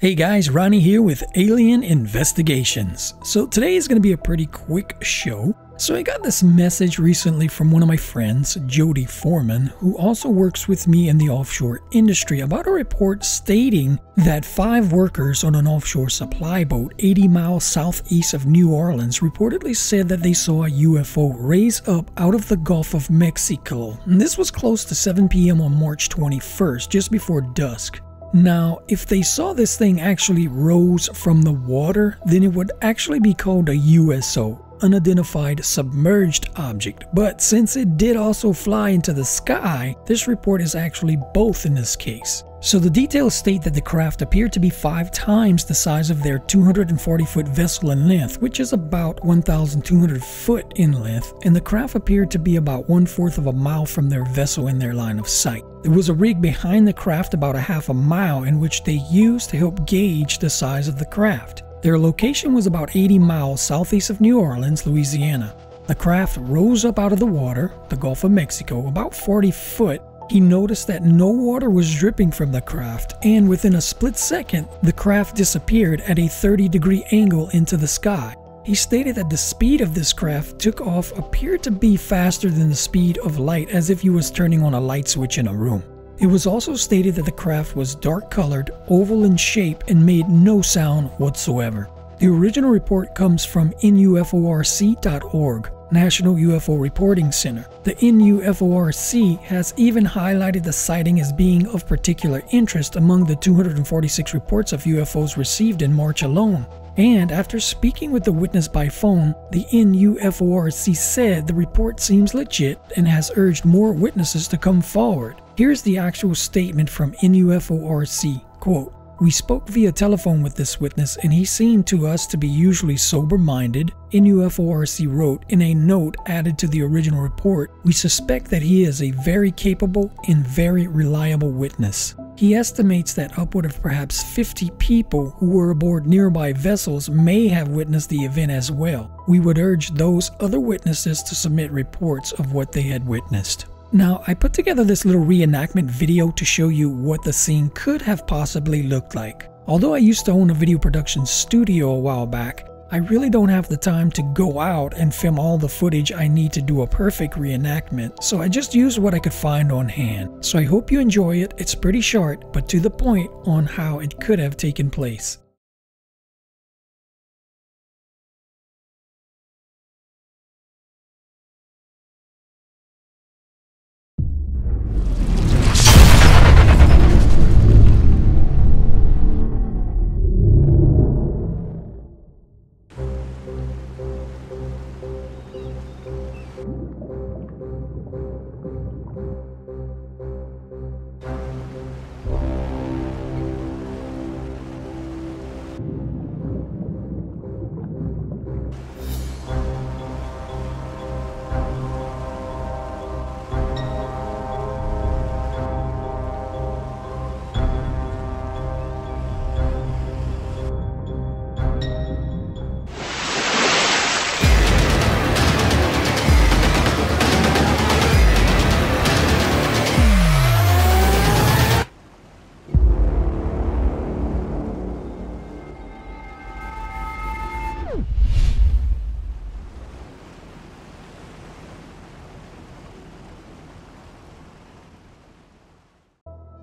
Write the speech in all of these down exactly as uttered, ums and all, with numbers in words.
Hey guys, Ronnie here with Alien Investigations. So today is going to be a pretty quick show. So I got this message recently from one of my friends, Jody Foreman, who also works with me in the offshore industry, about a report stating that five workers on an offshore supply boat eighty miles southeast of New Orleans reportedly said that they saw a U F O raise up out of the Gulf of Mexico. And this was close to seven p m on March twenty-first, just before dusk. Now, if they saw this thing actually rose from the water, then it would actually be called a U S O, unidentified submerged object. But since it did also fly into the sky, this report is actually both in this case. So the details state that the craft appeared to be five times the size of their two hundred forty foot vessel in length, which is about one thousand two hundred foot in length, and the craft appeared to be about one-fourth of a mile from their vessel in their line of sight. There was a rig behind the craft about a half a mile in which they used to help gauge the size of the craft. Their location was about eighty miles southeast of New Orleans, Louisiana. The craft rose up out of the water, the Gulf of Mexico, about forty foot. He noticed that no water was dripping from the craft, and within a split second, the craft disappeared at a thirty degree angle into the sky. He stated that the speed of this craft took off appeared to be faster than the speed of light, as if he was turning on a light switch in a room. It was also stated that the craft was dark colored, oval in shape, and made no sound whatsoever. The original report comes from N U F O R C dot org. National U F O Reporting Center. The N U F O R C has even highlighted the sighting as being of particular interest among the two hundred forty-six reports of U F Os received in March alone. And after speaking with the witness by phone, the N U F O R C said the report seems legit and has urged more witnesses to come forward. Here's the actual statement from N U F O R C, quote, "We spoke via telephone with this witness and he seemed to us to be usually sober-minded." N U F O R C wrote in a note added to the original report, "We suspect that he is a very capable and very reliable witness. He estimates that upward of perhaps fifty people who were aboard nearby vessels may have witnessed the event as well. We would urge those other witnesses to submit reports of what they had witnessed." Now, I put together this little reenactment video to show you what the scene could have possibly looked like. Although I used to own a video production studio a while back, I really don't have the time to go out and film all the footage I need to do a perfect reenactment, so I just used what I could find on hand. So I hope you enjoy it. It's pretty short, but to the point on how it could have taken place.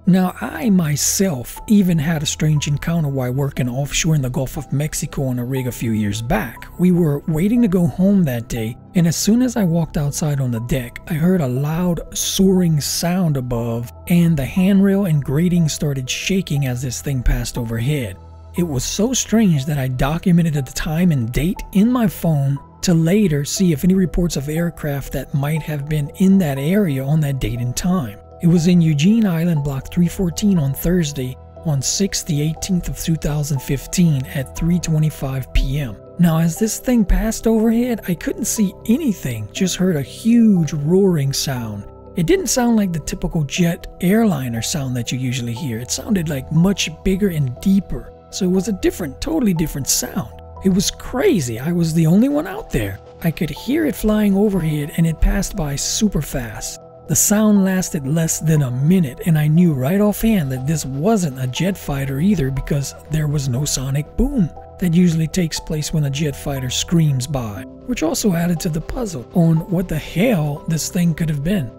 Now, I myself even had a strange encounter while working offshore in the Gulf of Mexico on a rig a few years back. We were waiting to go home that day, and as soon as I walked outside on the deck, I heard a loud soaring sound above, and the handrail and grating started shaking as this thing passed overhead. It was so strange that I documented the time and date in my phone to later see if any reports of aircraft that might have been in that area on that date and time. It was in Eugene Island, Block three fourteen on Thursday, on the eighteenth of June two thousand fifteen at three twenty-five p m Now, as this thing passed overhead, I couldn't see anything, just heard a huge roaring sound. It didn't sound like the typical jet airliner sound that you usually hear. It sounded like much bigger and deeper, so it was a different, totally different sound. It was crazy. I was the only one out there. I could hear it flying overhead and it passed by super fast. The sound lasted less than a minute, and I knew right offhand that this wasn't a jet fighter either, because there was no sonic boom that usually takes place when a jet fighter screams by, which also added to the puzzle on what the hell this thing could have been.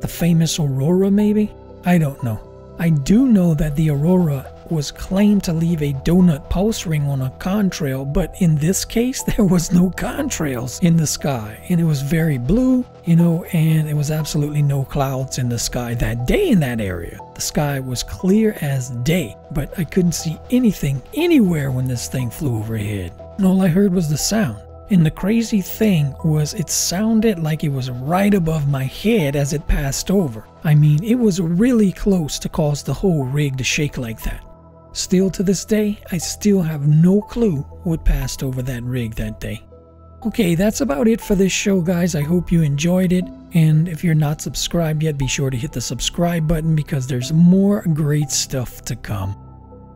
The famous Aurora, maybe? I don't know. I do know that the Aurora was claimed to leave a donut pulse ring on a contrail, but in this case there was no contrails in the sky, and it was very blue, you know, and it was absolutely no clouds in the sky that day in that area. The sky was clear as day, but I couldn't see anything anywhere when this thing flew overhead, and all I heard was the sound. And the crazy thing was, it sounded like it was right above my head as it passed over. I mean, it was really close to cause the whole rig to shake like that. Still to this day, I still have no clue what passed over that rig that day. Okay, that's about it for this show, guys. I hope you enjoyed it. And if you're not subscribed yet, be sure to hit the subscribe button, because there's more great stuff to come.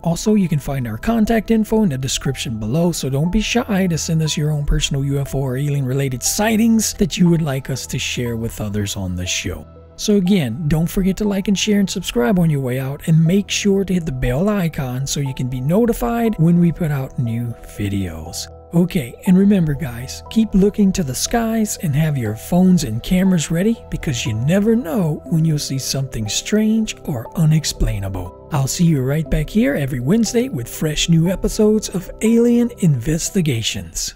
Also, you can find our contact info in the description below, so don't be shy to send us your own personal U F O or alien-related sightings that you would like us to share with others on the show. So again, don't forget to like and share and subscribe on your way out, and make sure to hit the bell icon so you can be notified when we put out new videos. Okay, and remember guys, keep looking to the skies and have your phones and cameras ready, because you never know when you'll see something strange or unexplainable. I'll see you right back here every Wednesday with fresh new episodes of Alien Investigations.